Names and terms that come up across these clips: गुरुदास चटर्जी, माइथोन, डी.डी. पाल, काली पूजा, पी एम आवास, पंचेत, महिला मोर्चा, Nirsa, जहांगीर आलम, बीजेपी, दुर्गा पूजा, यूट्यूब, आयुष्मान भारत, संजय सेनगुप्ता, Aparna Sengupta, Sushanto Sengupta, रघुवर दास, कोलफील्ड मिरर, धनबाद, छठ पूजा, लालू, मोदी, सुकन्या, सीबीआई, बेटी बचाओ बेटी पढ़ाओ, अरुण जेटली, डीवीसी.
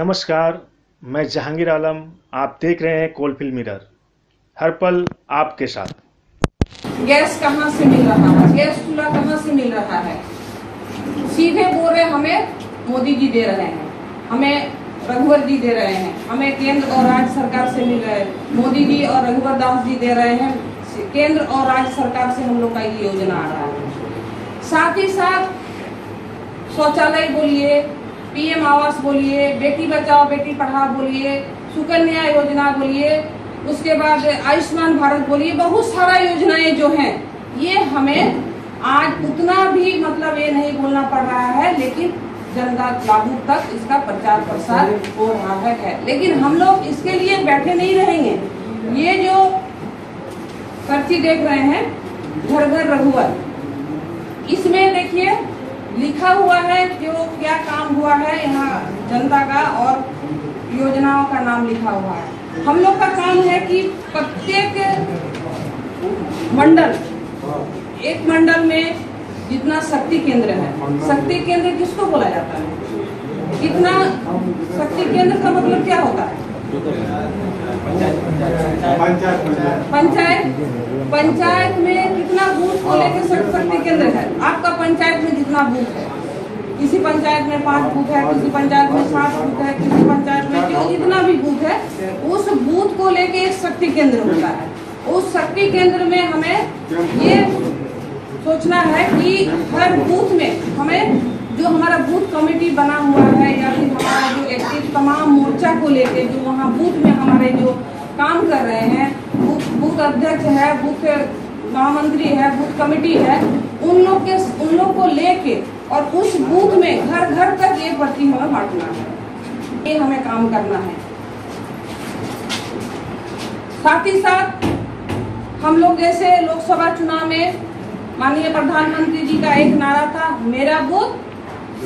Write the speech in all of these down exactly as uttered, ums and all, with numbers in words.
नमस्कार, मैं जहांगीर आलम। आप देख रहे हैं कोलफील्ड मिरर, हर पल आपके साथ। गैस कहाँ से मिल रहा है, गैस चूल्हा कहाँ से मिल रहा है? सीधे बोल रहे हमें मोदी जी दे रहे हैं, हमें रघुवर जी दे रहे हैं, हमें केंद्र और राज्य सरकार से मिल रहे हैं। मोदी जी और रघुवर दास जी दे रहे हैं, केंद्र और राज्य सरकार से हम लोग का ये योजना आ रहा है। साथ ही साथ शौचालय बोलिए, पी एम आवास बोलिए, बेटी बचाओ बेटी पढ़ाओ बोलिए, सुकन्या योजना बोलिए, उसके बाद आयुष्मान भारत बोलिए, बहुत सारा योजनाएं जो हैं ये हमें आज उतना भी मतलब ये नहीं बोलना पड़ रहा है, लेकिन जनता लागू तक इसका प्रचार प्रसार हो रहा है। लेकिन हम लोग इसके लिए बैठे नहीं रहेंगे। ये जो पर्ची देख रहे हैं घर घर रघुवर, इसमें देखिए लिखा हुआ है जो क्या काम हुआ है यहाँ जनता का और योजनाओं का नाम लिखा हुआ है। हम लोग का काम है कि प्रत्येक मंडल, एक मंडल में जितना शक्ति केंद्र है, शक्ति केंद्र किसको बोला जाता है, कितना शक्ति केंद्र का मतलब क्या होता है? पंचायत पंचायत में कितना बूथ को लेकर शक्ति केंद्र है? आपका पंचायत में जितना बूथ है, किसी पंचायत में पांच बूथ है, किसी पंचायत में सात बूथ है, किसी पंचायत में जो जितना भी बूथ है उस बूथ को लेके एक शक्ति केंद्र होता है। उस शक्ति केंद्र में हमें ये सोचना है कि हर बूथ में हमें जो हमारा बूथ कमेटी बना हुआ है या फिर हमारा जो एक्टिव तमाम मोर्चा को लेके जो वहाँ बूथ में हमारे जो काम कर रहे हैं, बूथ बूथ अध्यक्ष है, बूथ महामंत्री है, बूथ कमेटी है, उन लोग के उन लोग को लेके और उस बूथ में घर घर तक ये भर्ती हमें बांटना है, ये हमें काम करना है। साथ ही साथ हम लोग जैसे लोकसभा चुनाव में माननीय प्रधानमंत्री जी का एक नारा था, मेरा बूथ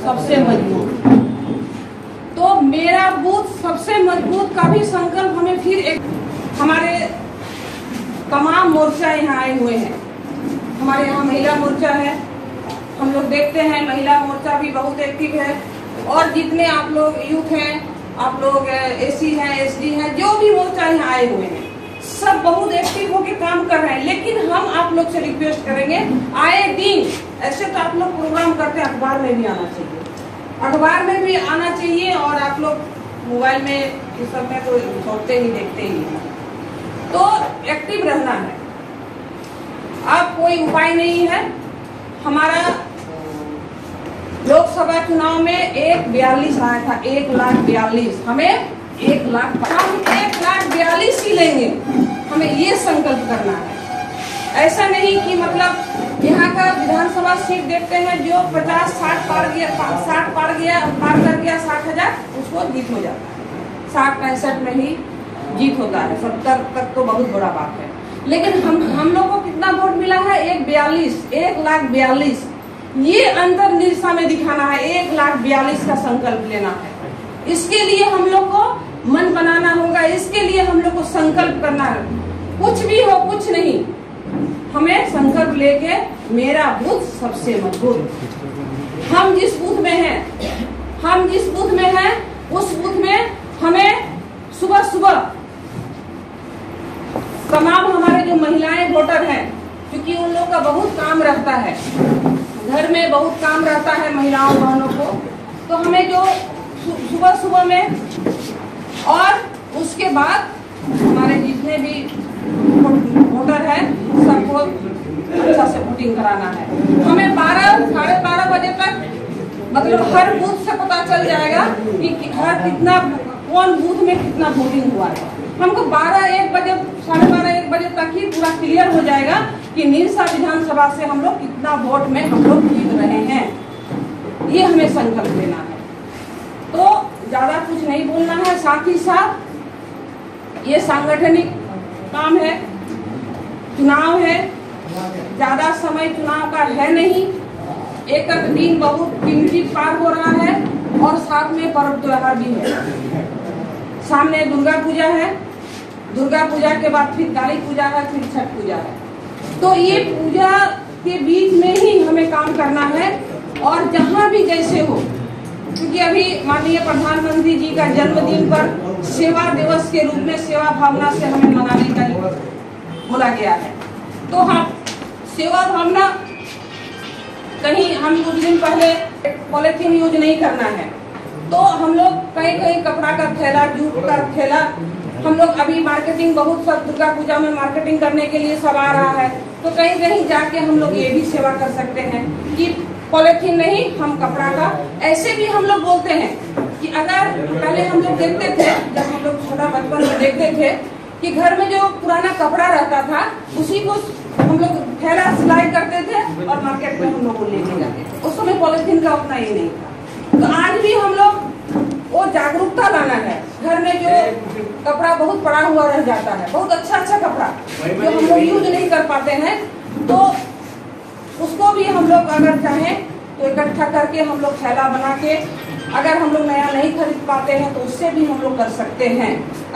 सबसे मजबूत, तो मेरा बूथ सबसे मजबूत का भी संकल्प हमें फिर एक, हमारे तमाम मोर्चा यहाँ आए हुए हैं। हमारे यहाँ महिला मोर्चा है, हम लोग देखते हैं महिला मोर्चा भी बहुत एक्टिव है, और जितने आप लोग यूथ हैं, आप लोग एसी हैं, एसडी हैं, जो भी मोर्चा यहाँ आए हुए हैं, सब बहुत एक्टिव होकर काम कर रहे हैं। लेकिन हम आप लोग से रिक्वेस्ट करेंगे, आए दिन ऐसे तो आप लोग प्रोग्राम करते हैं, अखबार में भी आना चाहिए, अखबार में भी आना चाहिए, और आप लोग मोबाइल में इस सब में तो सोचते ही देखते ही हैं, तो एक्टिव रहना है। अब कोई उपाय नहीं है, हमारा लोकसभा चुनाव में एक बयालीस आया था, एक लाख बयालीस, हमें एक लाख हम एक लाख बयालीस ही लेंगे, हमें ये संकल्प करना है। ऐसा नहीं कि मतलब यहाँ का विधानसभा सीट देखते हैं जो पचास साठ पार गया साठ पार गया पार कर गया साठ हजार उसको जीत हो जाता है, साठ पैंसठ में ही जीत होता है, सत्तर तक तो बहुत बड़ा बात है। लेकिन हम हम लोग को कितना वोट मिला है, एक बयालीस एक लाख बयालीस। ये अंतर निरसा में दिखाना है, एक लाख बयालीस का संकल्प लेना है। इसके लिए हम लोग को मन बनाना होगा, इसके लिए हम लोग को संकल्प करना है, कुछ भी हो कुछ नहीं, हमें संकल्प लेके मेरा बूथ सबसे मजबूत। हम जिस बूथ में हैं, हम जिस बूथ में हैं, उस बूथ में हमें सुबह सुबह तमाम हमारे जो महिलाएं वोटर हैं, क्योंकि उन लोगों का बहुत काम रहता है, घर में बहुत काम रहता है महिलाओं बहनों को, तो हमें जो सुबह सुबह में और उसके बाद हमारे जितने भी वोटर हैं सबको अच्छा से वोटिंग कराना है। हमें बारह साढ़े बारह बजे तक मतलब हर बूथ से पता चल जाएगा कि हर कितना कौन बूथ में कितना वोटिंग हुआ है। हमको बारह एक बजे साढ़े बारह एक बजे तक ही पूरा क्लियर हो जाएगा कि निरसा विधानसभा से हम लोग कितना वोट में हम लोग जीत रहे हैं। ये हमें संकल्प लेना है, तो ज्यादा कुछ नहीं बोलना है। साथ ही साथ ये सांगठनिक काम है, चुनाव है, ज्यादा समय चुनाव का है नहीं, एक एक दिन बहुत कीमती पार हो रहा है, और साथ में पर्व त्योहार भी है। सामने दुर्गा पूजा है, दुर्गा पूजा के बाद फिर काली पूजा है, फिर छठ पूजा है, तो ये पूजा के बीच में ही हमें काम करना है। और जहाँ भी जैसे हो क्योंकि अभी माननीय प्रधानमंत्री जी का जन्मदिन पर सेवा दिवस के रूप में सेवा भावना से हमें मनाने का बोला गया है। तो हाँ, सेवा भावना कहीं हम कुछ दिन पहले पॉलिथीन यूज नहीं करना है, तो हम लोग कई कई कपड़ा का थैला, जूट का थैला, हम लोग अभी मार्केटिंग बहुत सब दुर्गा पूजा में मार्केटिंग करने के लिए सब आ रहा है, तो कहीं कहीं जाके हम लोग ये भी सेवा कर सकते हैं कि पॉलिथीन नहीं, हम कपड़ा का। ऐसे भी हम लोग बोलते हैं कि अगर पहले हम लोग देखते थे, जब हम लोग छोटा बचपन में देखते थे कि घर में जो पुराना कपड़ा रहता था उसी को हम लोग थैला सिलाई करते थे और मार्केट में हम लोग को लेके जाते थे, उस समय पॉलिथीन का उतना ही नहीं था। तो आज भी हम लोग वो जागरूकता लाना है। घर में जो कपड़ा बहुत पड़ा हुआ रह जाता है, बहुत अच्छा अच्छा कपड़ा जो हम लोग यूज नहीं कर पाते हैं, तो उसको भी हम लोग अगर चाहें तो इकट्ठा करके हम लोग थैला बना के, अगर हम लोग नया नहीं खरीद पाते हैं तो उससे भी हम लोग कर सकते हैं।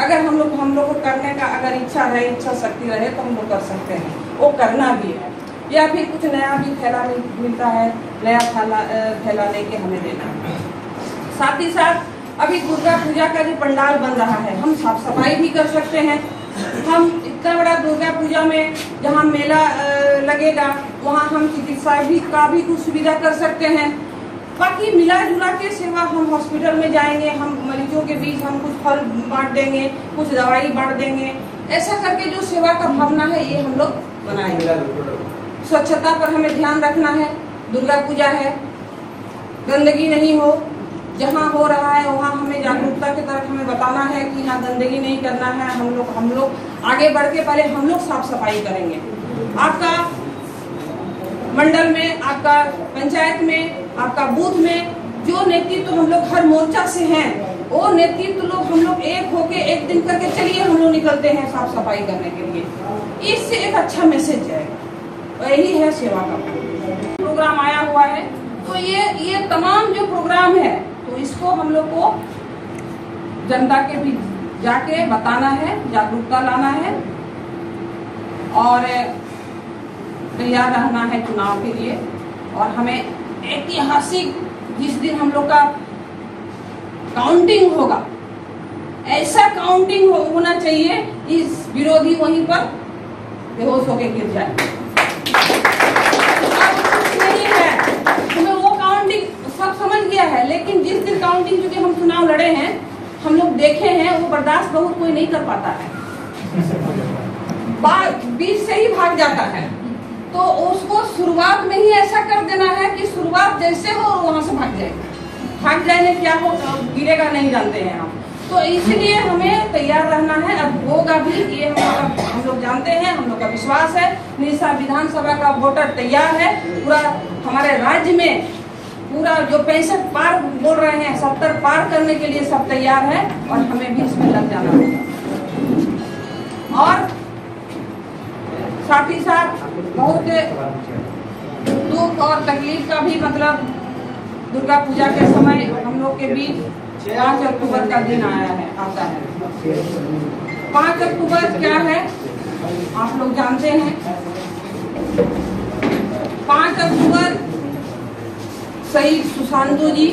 अगर हम लोग हम लोग को करने का अगर इच्छा रहे, इच्छा शक्ति रहे तो हम लोग कर सकते हैं, वो करना भी है। या फिर कुछ नया भी थैला मिलता है, नया थैला थैला लेके हमें देना है। साथ ही साथ अभी दुर्गा पूजा का जो पंडाल बन रहा है, हम साफ सफाई भी कर सकते हैं। हम इतना बड़ा दुर्गा पूजा में जहाँ मेला लगेगा वहाँ हम चिकित्सा भी का भी कुछ सुविधा कर सकते हैं। बाकी मिला जुला के सेवा, हम हॉस्पिटल में जाएंगे, हम मरीजों के बीच हम कुछ फल बांट देंगे, कुछ दवाई बांट देंगे, ऐसा करके जो सेवा का भावना है ये हम लोग बनाएंगे। स्वच्छता पर हमें ध्यान रखना है, दुर्गा पूजा है, गंदगी नहीं हो, जहाँ हो रहा है वहाँ हमें जागरूकता की तरफ हमें बताना है कि यहाँ गंदगी नहीं करना है। हम लोग हम लोग आगे बढ़ के पहले हम लोग साफ सफाई करेंगे। आपका मंडल में, आपका पंचायत में, आपका बूथ में जो नेतृत्व तो हम लोग हर मोर्चा से हैं, वो नेतृत्व तो लोग हम लोग एक होके एक दिन करके चलिए हम लोग निकलते हैं साफ सफाई करने के लिए। इससे एक अच्छा मैसेज जाएगा और यही है सेवा का प्रोग्राम आया हुआ है। तो ये ये तमाम जो प्रोग्राम है तो इसको हम लोग को जनता के बीच जाके बताना है, जागरूकता लाना है और तैयार रहना है चुनाव के लिए। और हमें ऐतिहासिक जिस दिन हम लोग का काउंटिंग होगा, ऐसा काउंटिंग हो, होना चाहिए इस विरोधी वहीं पर बेहोश होके गिर जाए। अब कुछ नहीं है, हमें वो काउंटिंग सब समझ गया है, लेकिन जिस दिन काउंटिंग, क्योंकि हम चुनाव लड़े हैं, हम लोग देखे हैं, वो बर्दाश्त बहुत कोई नहीं कर पाता है, बीच से ही भाग जाता है। तो उसको शुरुआत में ही ऐसा कर देना है कि शुरुआत जैसे हो वहाँ से भाग जाएगा। भाग जाने क्या हो, गिरेगा नहीं जानते हैं हम। तो इसलिए हमें तैयार रहना है। अब होगा भी, ये हम लोग हम लोग जानते हैं, हम लोग का विश्वास है। निरसा विधानसभा का वोटर तैयार है, पूरा हमारे राज्य में पूरा जो पैंसठ पार बोल रहे हैं, सत्तर पार करने के लिए सब तैयार है और हमें भी इसमें लग जाना होगा। और साथ ही साथ बहुत दुख और तकलीफ का भी, मतलब दुर्गा पूजा के समय हम लोग के बीच पाँच अक्टूबर का दिन आया है, आता है। पाँच अक्टूबर क्या है आप लोग जानते हैं। पाँच अक्टूबर शहीद सुशांतो जी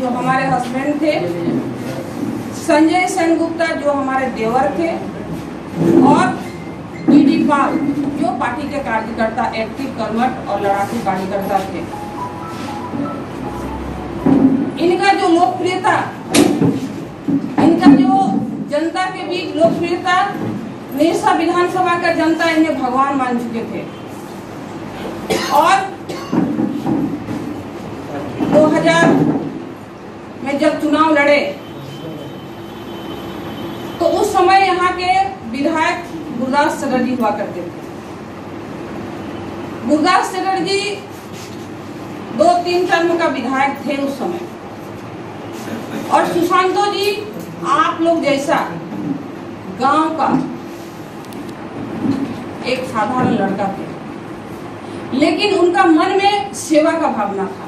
जो हमारे हस्बैंड थे, संजय सेनगुप्ता जो हमारे देवर थे और डी.डी. पाल जो पार्टी के कार्यकर्ता, एक्टिव कर्मठ और लड़ाकू कार्यकर्ता थे, इनका जो लोकप्रियता, इनका जो जनता के बीच लोकप्रियता, निरसा विधानसभा का जनता इन्हें भगवान मान चुके थे। और दो हज़ार में जब चुनाव लड़े तो उस समय यहाँ के विधायक गुरुदास चटर्जी हुआ करते थे। गुरुदास चटर्जी दो तीन टर्म का विधायक थे उस समय। और सुशांतो जी आप लोग जैसा गांव का एक साधारण लड़का थे, लेकिन उनका मन में सेवा का भावना था।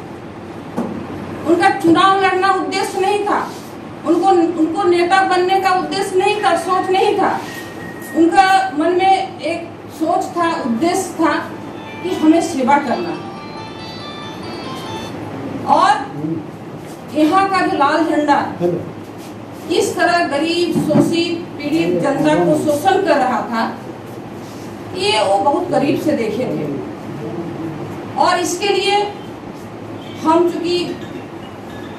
उनका चुनाव लड़ना उद्देश्य नहीं था, उनको उनको नेता बनने का उद्देश्य नहीं था, सोच नहीं था। उनका मन में एक सोच था, उद्देश्य था कि हमें सेवा करना। और यहाँ का जो लाल झंडा किस तरह गरीब शोषित पीड़ित जनता को शोषण कर रहा था, ये वो बहुत करीब से देखे थे। और इसके लिए हम चूंकि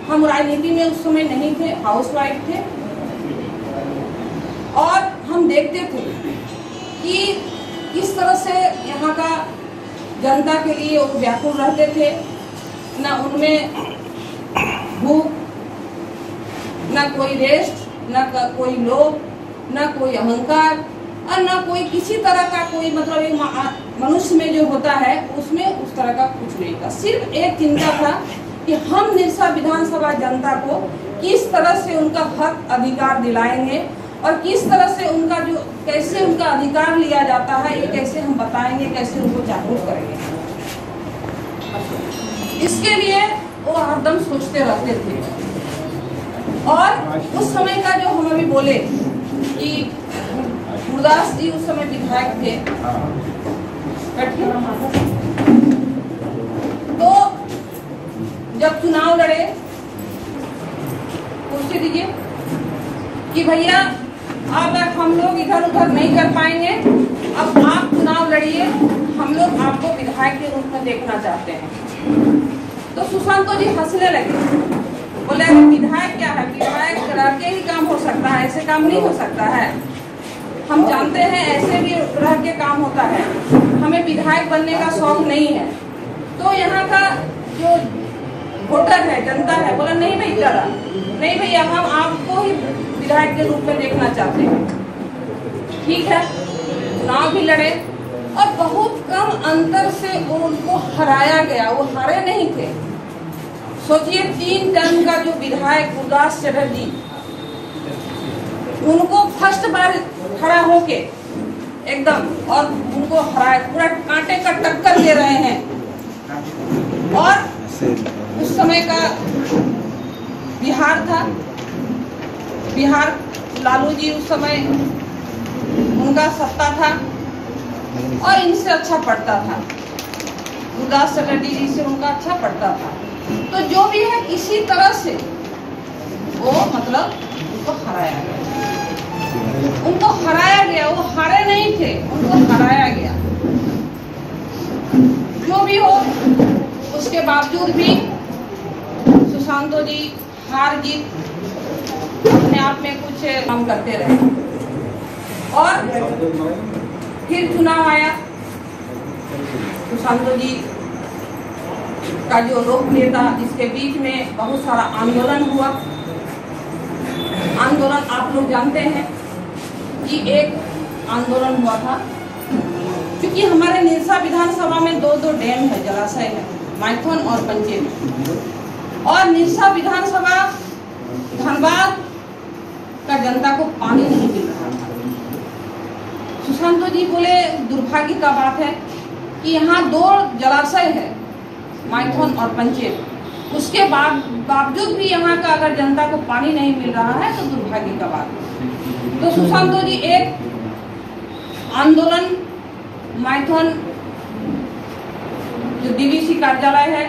हम राजनीति में उस समय नहीं थे, हाउसवाइफ थे, और हम देखते थे कि किस तरह से यहाँ का जनता के लिए वो व्याकुल रहते थे। ना उनमें भूख, ना कोई रेस्ट, ना कोई लोभ, ना कोई अहंकार, और ना कोई किसी तरह का कोई मतलब मनुष्य में जो होता है उसमें उस तरह का कुछ नहीं था। सिर्फ एक चिंता था कि हम निरसा विधानसभा जनता को किस तरह से उनका हक अधिकार दिलाएंगे और किस तरह से उनका जो कैसे उनका अधिकार लिया जाता है ये कैसे हम बताएंगे, कैसे उनको जागरूक करेंगे। इसके लिए वो हरदम सोचते रहते थे। और उस समय का जो हम अभी बोले कि गुरुदास जी उस समय विधायक थे, तो जब चुनाव लड़े पूछते दीजिए कि भैया अब हम लोग इधर उधर नहीं कर पाएंगे, अब आप चुनाव लड़िए, हम लोग आपको विधायक के रूप में देखना चाहते हैं। तो सुशांतो जी हंसने लगे, बोले विधायक क्या है, विधायक करा के ही काम हो सकता है, ऐसे काम नहीं हो सकता है। हम जानते हैं ऐसे भी रह के काम होता है, हमें विधायक बनने का शौक नहीं है। तो यहाँ का जो वोटर है, जनता है, बोला नहीं भाई दादा, नहीं भैया हम आपको ही विधायक के रूप में देखना चाहते हैं। ठीक है, चुनाव भी लड़े और बहुत कम अंतर से उनको हराया गया, वो हारे नहीं थे। सोचिए तीन टर्म का जो विधायक गुरुदास चटर्जी, उनको फर्स्ट बार खड़ा होके एकदम और उनको हराया, पूरा कांटे का टक्कर दे रहे हैं। और उस समय का बिहार था, बिहार लालू जी उस समय उनका सत्ता था और इनसे अच्छा पड़ता था, गुरुदास चटर्जी जी से उनका अच्छा पड़ता था। तो जो भी है इसी तरह से वो मतलब उनको हराया गया, उनको हराया गया, वो हारे नहीं थे, उनको हराया गया। जो भी हो उसके बावजूद भी सुशांतो जी हार जीत अपने आप में कुछ काम करते रहे। और फिर चुनाव आया, सुशांतो जी का जो लोकप्रियता, इसके बीच में बहुत सारा आंदोलन हुआ। आंदोलन आप लोग जानते हैं कि एक आंदोलन हुआ था, क्योंकि हमारे निरसा विधानसभा में दो दो डैम है, जलाशय है, माइथोन और पंचेत। और निरसा विधानसभा धनबाद का जनता को पानी नहीं मिल रहा था। सुशांतो जी बोले दुर्भाग्य का बात है कि यहाँ दो जलाशय है, माइथोन और पंचेत, उसके बाद बावजूद भी यहाँ का अगर जनता को पानी नहीं मिल रहा है तो दुर्भाग्य का बात है। तो सुशांतो जी एक आंदोलन माइथोन जो डीवीसी कार्यालय है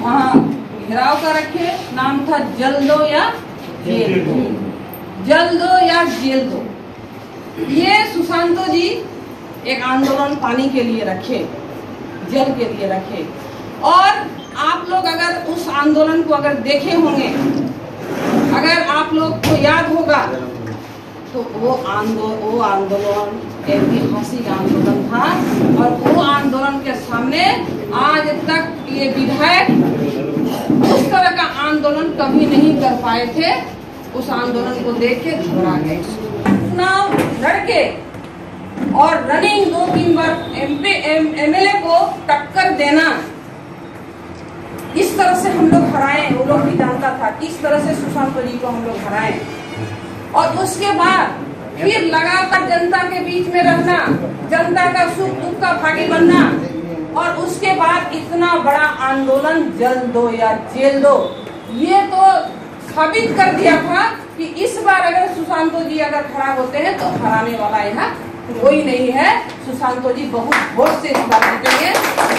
वहाँ घेराव का रखे, नाम था जल दो या जेल दो, जल दो या जेल दो। ये सुशांतो जी एक आंदोलन पानी के लिए रखे, जल के लिए रखे। और आप लोग अगर उस आंदोलन को अगर देखे होंगे, अगर आप लोग को याद होगा, तो वो आंदोलन वो आंदोलन ऐतिहासिक आंदोलन था। और वो आंदोलन के सामने आज तक ये विधायक उस तरह का आंदोलन कभी नहीं कर पाए थे। उस आंदोलन को देख के घबरा गए। चुनाव लड़के और रनिंग दो तीन बार एमपी एमएलए को टक्कर देना, इस तरह से हम लोग हराए, वो लोग भी जानता था किस तरह से सुशांतो जी को हम लोग हराए। और उसके बाद फिर लगातार जनता के बीच में रहना, जनता का सुख दुख का भागी बनना, और उसके बाद इतना बड़ा आंदोलन जल दो या जेल दो, ये तो साबित कर दिया था कि इस बार अगर सुशांतो जी अगर खड़ा होते हैं तो हराने वाला यहाँ कोई नहीं है। सुशांतो जी बहुत वोट से इस बार जीतेंगे,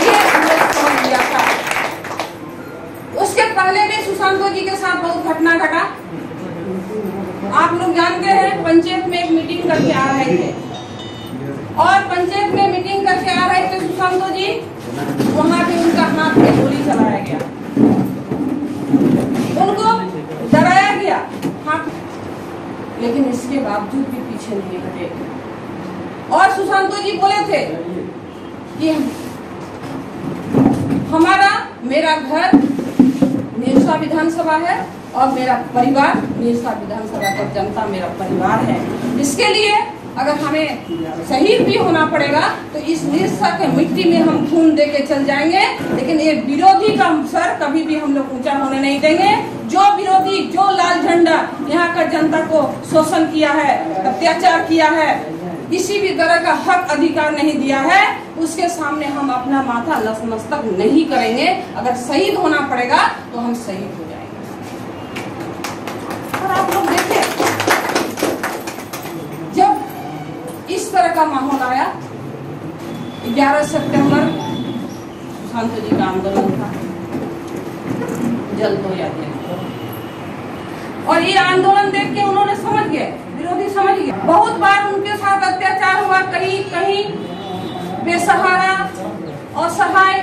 ये उन्होंने समझ लिया था। उसके पहले भी सुशांतो जी के साथ बहुत घटना घटा। आप लोग जानते हैं पंचेत में एक मीटिंग करके आ रहे थे और पंचेत में मीटिंग करके आ रहे थे सुशांतो जी, वहाँ भी उनका हाथ में गोली चलाया गया, उनको डराया गया, हाँ, लेकिन इसके बावजूद भी पीछे नहीं हटे। और सुशांतो जी बोले थे कि हमारा मेरा घर निरसा विधानसभा है और मेरा परिवार निरसा विधानसभा का जनता मेरा परिवार है, इसके लिए अगर हमें शहीद भी होना पड़ेगा तो इस निरसा के मिट्टी में हम खून दे के चल जाएंगे, लेकिन ये विरोधी का सर कभी भी हम लोग ऊंचा होने नहीं देंगे। जो विरोधी, जो लाल झंडा यहाँ का जनता को शोषण किया है, अत्याचार किया है, किसी भी तरह का हक अधिकार नहीं दिया है, उसके सामने हम अपना माथा नतमस्तक नहीं करेंगे। अगर शहीद होना पड़ेगा तो हम शहीद हो जाएंगे। और आप लोग देखें, जब इस तरह का माहौल आया, ग्यारह सितंबर सुशांतो जी का आंदोलन था, जल तो याद और ये आंदोलन देख के उन्होंने समझ गए, विरोधी समझ गए। बहुत बार उनके साथ अत्याचार हुआ, कहीं कहीं बेसहारा और सहाय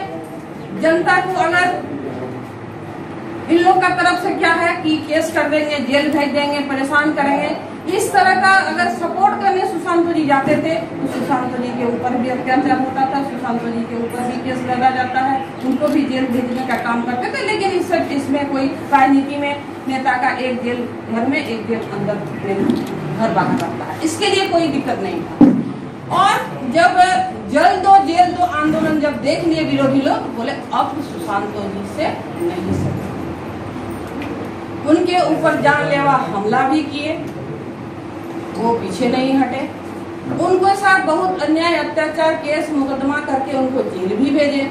जनता को अगर इन लोग का तरफ से क्या है कि केस कर देंगे, जेल भेज देंगे, परेशान करेंगे, इस तरह का अगर सपोर्ट करने सुशांतो जी जाते थे तो सुशांतो जी के ऊपर भी अत्याचार होता था, सुशांतो जी के ऊपर भी केस लगा जाता है, उनको भी जेल भेजने का काम करते थे। लेकिन इस सब इसमें कोई राजनीति में नेता का एक जेल घर में, एक जेल अंदर घर बाहर रखता है, इसके लिए कोई दिक्कत नहीं था। और जब जल दो जेल दो आंदोलन जब देख लिए विरोधी लोग, बोले अब सुशांतो जी से नहीं सकते। उनके ऊपर जानलेवा हमला भी किए, वो पीछे नहीं हटे, उनके साथ बहुत अन्याय अत्याचार केस मुकदमा करके उनको जेल भी भेजे,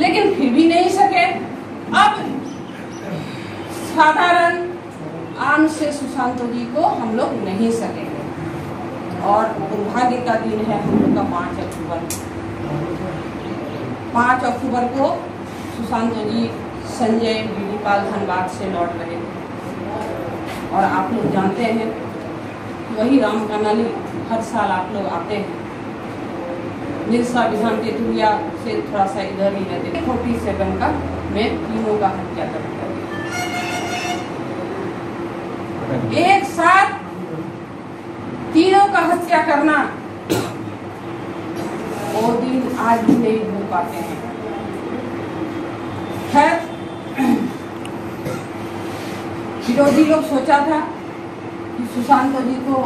लेकिन फिर भी नहीं सके। अब साधारण आम से सुशांतो जी को हम लोग नहीं सकेंगे। और दुर्भाग्य का दिन है हम लोग का पाँच अक्टूबर। पाँच अक्टूबर को सुशांतो जी संजय डी.डी. पाल धनबाद से लौट रहे थे और आप लोग जानते हैं वही राम कनाली हर साल आप लोग आते हैं, निरसा विधान के दुनिया से थोड़ा सा इधर ही रहते। फोर्टी सेवन का मैं तीनों का हत्या करता हूँ, एक साथ तीनों का हत्या करना, वो दिन आज भी नहीं हो पाते हैं। खैर, विरोधी लोग सोचा था कि सुशांतो जी को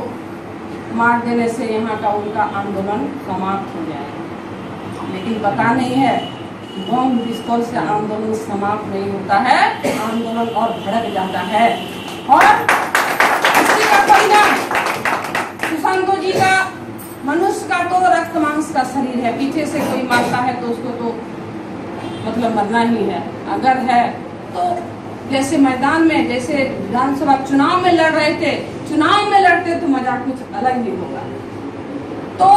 मार देने से यहाँ का उनका आंदोलन समाप्त हो जाएगा, लेकिन पता नहीं है बॉम्ब विस्फोट से आंदोलन समाप्त नहीं होता है, आंदोलन और भड़क जाता है। और सुशांतो जी का, मनुष्य का तो रक्त मांस का शरीर है, पीछे से कोई मारता है तो उसको तो मतलब मरना ही है। अगर है तो जैसे मैदान में, जैसे विधानसभा चुनाव में लड़ रहे थे, चुनाव में लड़ते तो मजा कुछ अलग ही होगा। तो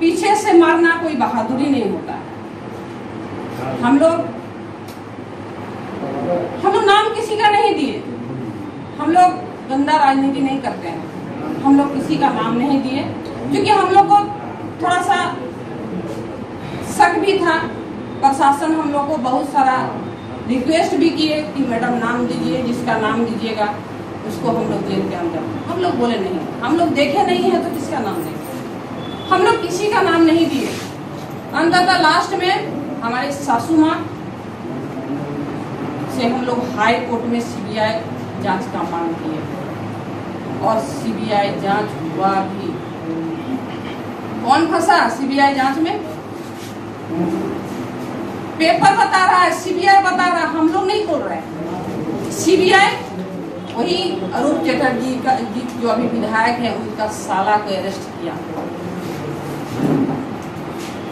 पीछे से मारना कोई बहादुरी नहीं होता है। हम लोग हम लोग नाम किसी का नहीं दिए, हम लोग गंदा राजनीति नहीं करते हैं, हम लोग किसी का नाम नहीं दिए, क्योंकि हम लोग को थोड़ा सा शक भी था। प्रशासन हम लोग को बहुत सारा रिक्वेस्ट भी किए कि मैडम नाम दीजिए, जिसका नाम दीजिएगा उसको हम लोग जेल के अंदर। हम लोग बोले नहीं, हम लोग देखे नहीं है तो किसका नाम देंगे। हम लोग किसी का नाम नहीं दिए। अंततः लास्ट में हमारे सासू माँ से हम लोग हाई कोर्ट में सीबीआई जांच का मांग किए और सीबीआई जांच हुआ भी। कौन फंसा सीबीआई जांच में? पेपर बता रहा है, सीबीआई बता रहा, हम लोग नहीं बोल रहे। सीबीआई वही अरुण जेटली का जो अभी विधायक है, उनका साला को अरेस्ट किया।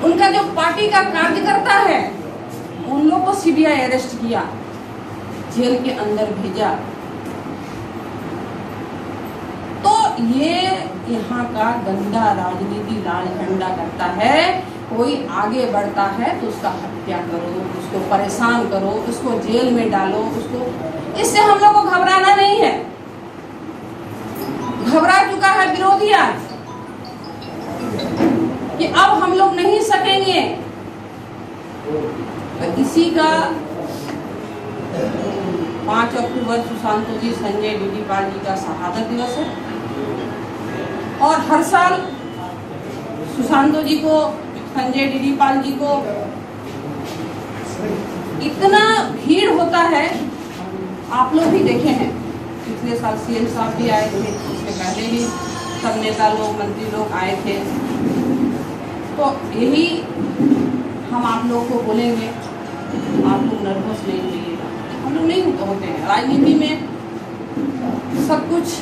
उनका जो पार्टी का कार्यकर्ता है उन लोग को सीबीआई अरेस्ट किया, जेल के अंदर भेजा। ये यहाँ का गंदा राजनीति लाल झंडा करता है। कोई आगे बढ़ता है तो उसका हत्या करो, उसको परेशान करो, उसको जेल में डालो, उसको। इससे हम लोग को घबराना नहीं है। घबरा चुका है विरोधी आज कि अब हम लोग नहीं सकेंगे। तो इसी का पाँच अक्टूबर सुशांतो जी, संजय, डी.डी. पाल जी का शहादत दिवस है और हर साल सुशांतो जी को, संजय, डी.डी. पाल जी को इतना भीड़ होता है। आप लोग भी देखे हैं, पिछले साल सीएम साहब भी आए थे, उसके पहले भी सब नेता लोग, मंत्री लोग आए थे। तो यही हम आप लोग को बोलेंगे, आप लोग नर्वस नहीं होइएगा। हम लोग नहीं होते हैं राजनीति में, सब कुछ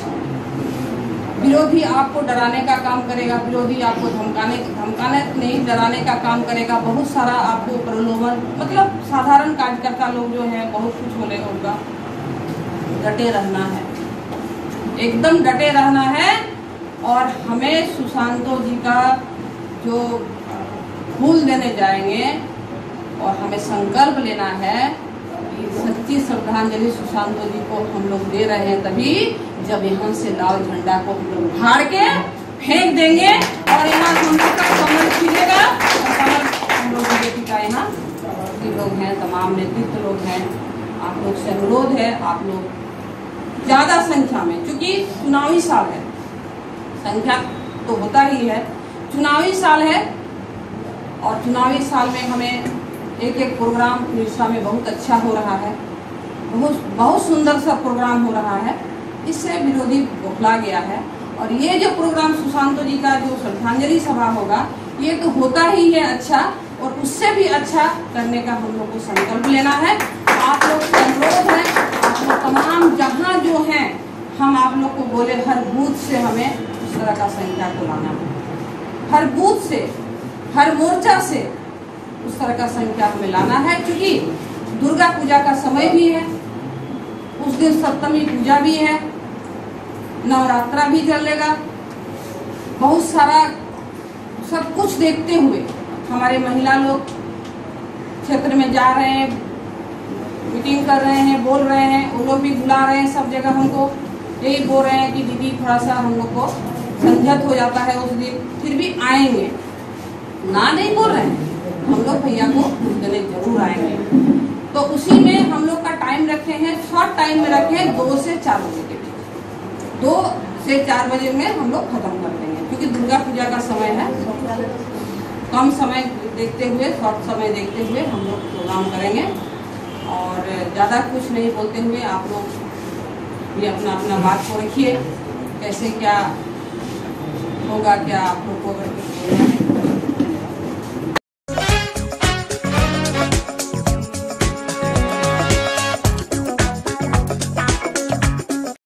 विरोधी आपको डराने का काम करेगा, विरोधी आपको धमकाने धमकाने नहीं डराने का काम करेगा। बहुत सारा आपको प्रलोभन, मतलब साधारण कार्यकर्ता लोग जो हैं बहुत कुछ होने होगा। डटे रहना है, एकदम डटे रहना है। और हमें सुशांतो जी का जो फूल देने जाएंगे और हमें संकल्प लेना है कि सच्ची श्रद्धांजलि सुशांतो जी को हम लोग दे रहे हैं, तभी जब यहाँ से लाल झंडा को हम लोग उठाड़ के फेंक देंगे और यहाँ का कमल खिलेगा। हम लोग बीजेपी का यहाँ लोग हैं, तमाम नेतृत्व लोग हैं। आप लोग से अनुरोध है, आप लोग ज्यादा संख्या में, चूंकि चुनावी साल है, संख्या तो होता ही है, चुनावी साल है और चुनावी साल में हमें एक एक प्रोग्राम निरसा में बहुत अच्छा हो रहा है, बहुत बहुत सुंदर सा प्रोग्राम हो रहा है। इससे विरोधी बौखला गया है। और ये जो प्रोग्राम सुशांतो जी का जो श्रद्धांजलि सभा होगा, ये तो होता ही है अच्छा, और उससे भी अच्छा करने का हम लोग को संकल्प लेना है। आप लोग से अनुरोध है, आप लोग तमाम जहाँ जो हैं, हम आप लोग को बोले हर बूथ से हमें उस तरह का संख्या को लाना है, हर बूथ से, हर मोर्चा से उस तरह का संख्या में लाना है। क्योंकि दुर्गा पूजा का समय भी है, उस दिन सप्तमी पूजा भी है, नवरात्रा भी चलेगा। बहुत सारा सब कुछ देखते हुए हमारे महिला लोग क्षेत्र में जा रहे हैं, मीटिंग कर रहे हैं, बोल रहे हैं, वो लोग भी बुला रहे हैं सब जगह। हमको यही बोल रहे हैं कि दीदी थोड़ा सा हम लोग को संजत हो जाता है उस दिन, फिर भी आएंगे, ना नहीं बोल रहे हैं, हम लोग भैया को पूजने जरूर आएंगे। तो उसी में हम लोग का टाइम रखे हैं, शॉर्ट टाइम में रखे हैं, दो से चार बजे के बीच, दो से चार बजे में हम लोग खत्म कर देंगे, क्योंकि दुर्गा पूजा का समय है। कम समय देखते हुए, शॉर्ट समय देखते हुए हम लोग प्रोग्राम करेंगे। और ज़्यादा कुछ नहीं बोलते हुए आप लोग भी अपना अपना बात को रखिए, कैसे क्या होगा, क्या आप लोग को